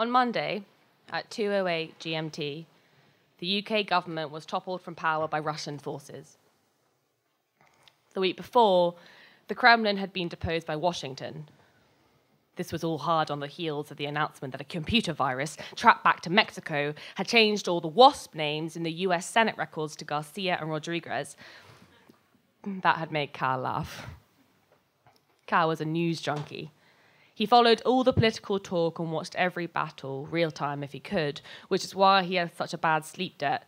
On Monday, at 2:08 GMT, the UK government was toppled from power by Russian forces. The week before, the Kremlin had been deposed by Washington. This was all hard on the heels of the announcement that a computer virus, tracked back to Mexico, had changed all the WASP names in the US Senate records to Garcia and Rodriguez. That had made Cal laugh. Cal was a news junkie. He followed all the political talk and watched every battle, real-time if he could, which is why he had such a bad sleep debt,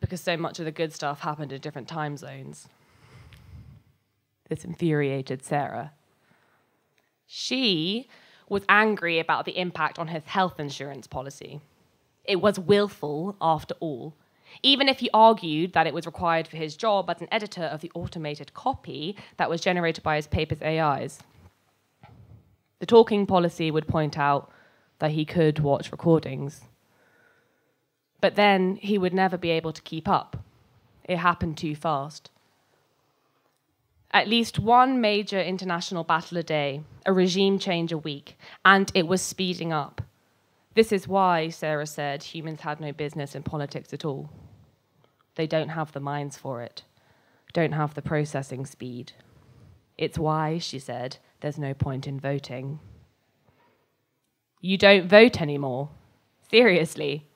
because so much of the good stuff happened in different time zones. This infuriated Sarah. She was angry about the impact on his health insurance policy. It was willful, after all. Even if he argued that it was required for his job as an editor of the automated copy that was generated by his paper's AIs. The talking policy would point out that he could watch recordings. But then he would never be able to keep up. It happened too fast. At least one major international battle a day, a regime change a week, and it was speeding up. This is why, Sarah said, humans had no business in politics at all. They don't have the minds for it, don't have the processing speed. It's why, she said, there's no point in voting. You don't vote anymore. Seriously.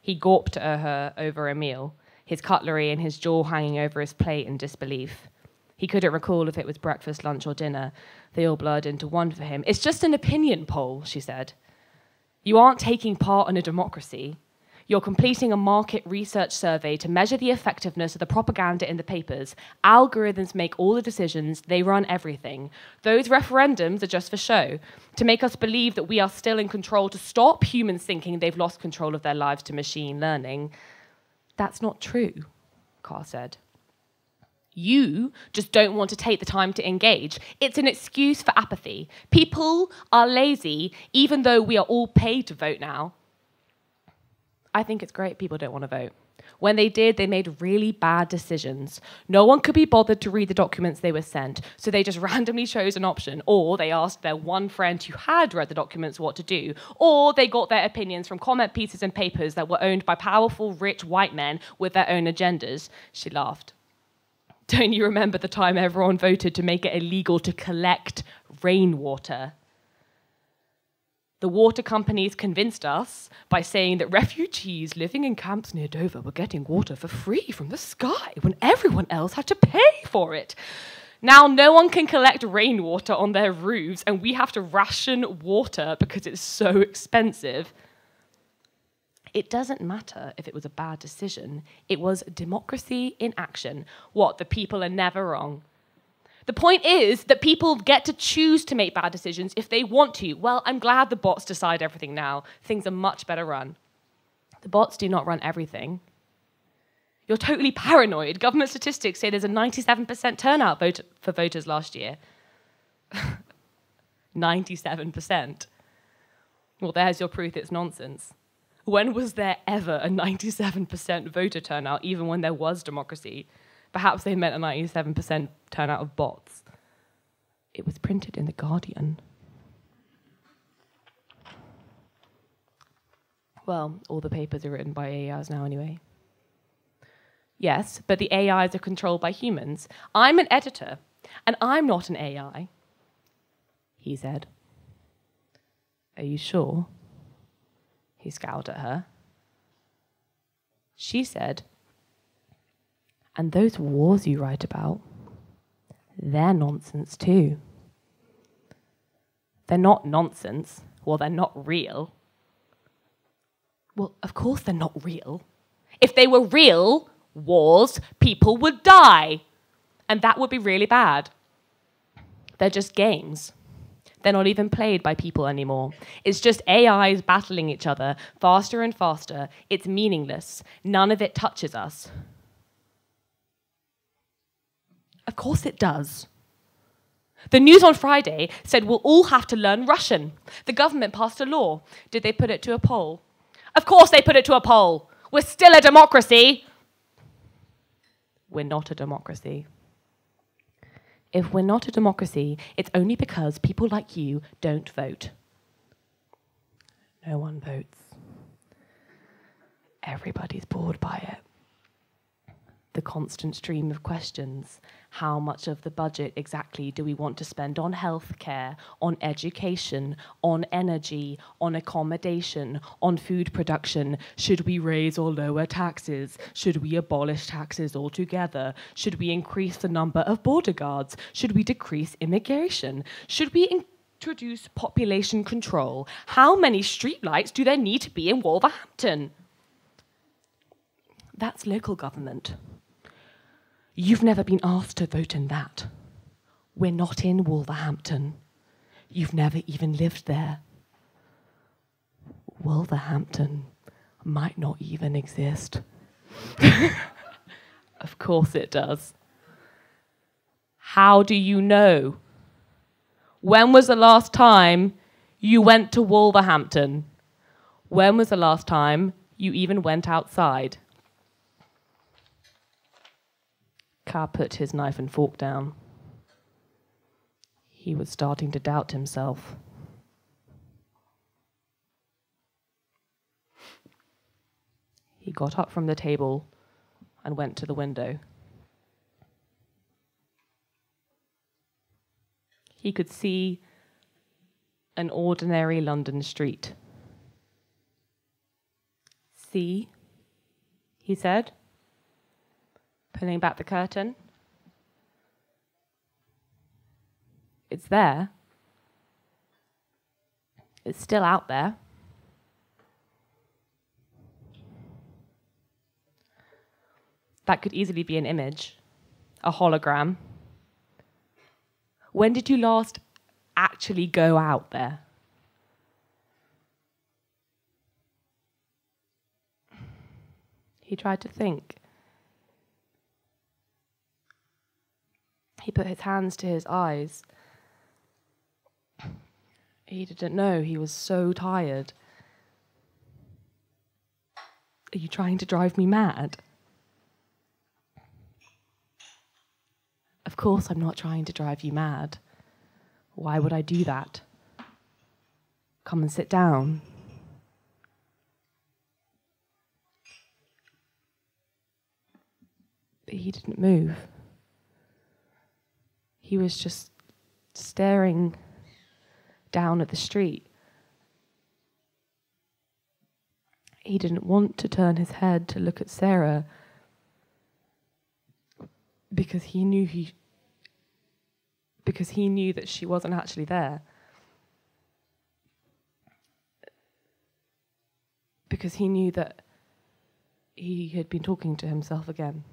He gawped at her over a meal, his cutlery and his jaw hanging over his plate in disbelief. He couldn't recall if it was breakfast, lunch, or dinner. They all blurred into one for him. It's just an opinion poll, she said. You aren't taking part in a democracy. You're completing a market research survey to measure the effectiveness of the propaganda in the papers. Algorithms make all the decisions. They run everything. Those referendums are just for show, to make us believe that we are still in control, to stop humans thinking they've lost control of their lives to machine learning. That's not true, Carr said. You just don't want to take the time to engage. It's an excuse for apathy. People are lazy, even though we are all paid to vote now. I think it's great people don't want to vote. When they did, they made really bad decisions. No one could be bothered to read the documents they were sent, so they just randomly chose an option, or they asked their one friend who had read the documents what to do, or they got their opinions from comment pieces and papers that were owned by powerful, rich white men with their own agendas. She laughed. Don't you remember the time everyone voted to make it illegal to collect rainwater? The water companies convinced us by saying that refugees living in camps near Dover were getting water for free from the sky when everyone else had to pay for it. Now no one can collect rainwater on their roofs and we have to ration water because it's so expensive. It doesn't matter if it was a bad decision. It was democracy in action. What, the people are never wrong. The point is that people get to choose to make bad decisions if they want to. Well, I'm glad the bots decide everything now. Things are much better run. The bots do not run everything. You're totally paranoid. Government statistics say there's a 97% turnout for voters last year. 97%. Well, there's your proof it's nonsense. When was there ever a 97% voter turnout, even when there was democracy? Perhaps they meant a 97% turnout of bots. It was printed in The Guardian. Well, all the papers are written by AIs now anyway. Yes, but the AIs are controlled by humans. I'm an editor, and I'm not an AI, he said. Are you sure? He scowled at her. She said, and those wars you write about, they're nonsense too. They're not nonsense. Well, they're not real. Well, of course they're not real. If they were real wars, people would die. And that would be really bad. They're just games. They're not even played by people anymore. It's just AIs battling each other faster and faster. It's meaningless. None of it touches us. Of course it does. The news on Friday said we'll all have to learn Russian. The government passed a law. Did they put it to a poll? Of course they put it to a poll. We're still a democracy. We're not a democracy. If we're not a democracy, it's only because people like you don't vote. No one votes. Everybody's bored by it. The constant stream of questions. How much of the budget exactly do we want to spend on healthcare, on education, on energy, on accommodation, on food production? Should we raise or lower taxes? Should we abolish taxes altogether? Should we increase the number of border guards? Should we decrease immigration? Should we introduce population control? How many streetlights do there need to be in Wolverhampton? That's local government. You've never been asked to vote in that. We're not in Wolverhampton. You've never even lived there. Wolverhampton might not even exist. Of course it does. How do you know? When was the last time you went to Wolverhampton? When was the last time you even went outside? Carr put his knife and fork down. He was starting to doubt himself. He got up from the table and went to the window. He could see an ordinary London street. "See," he said, pulling back the curtain. It's there. It's still out there. That could easily be an image, a hologram. When did you last actually go out there? He tried to think. He put his hands to his eyes. He didn't know. He was so tired. Are you trying to drive me mad? Of course I'm not trying to drive you mad. Why would I do that? Come and sit down. But he didn't move. He was just staring down at the street. He didn't want to turn his head to look at Sarah because he knew that she wasn't actually there. Because he knew that he had been talking to himself again.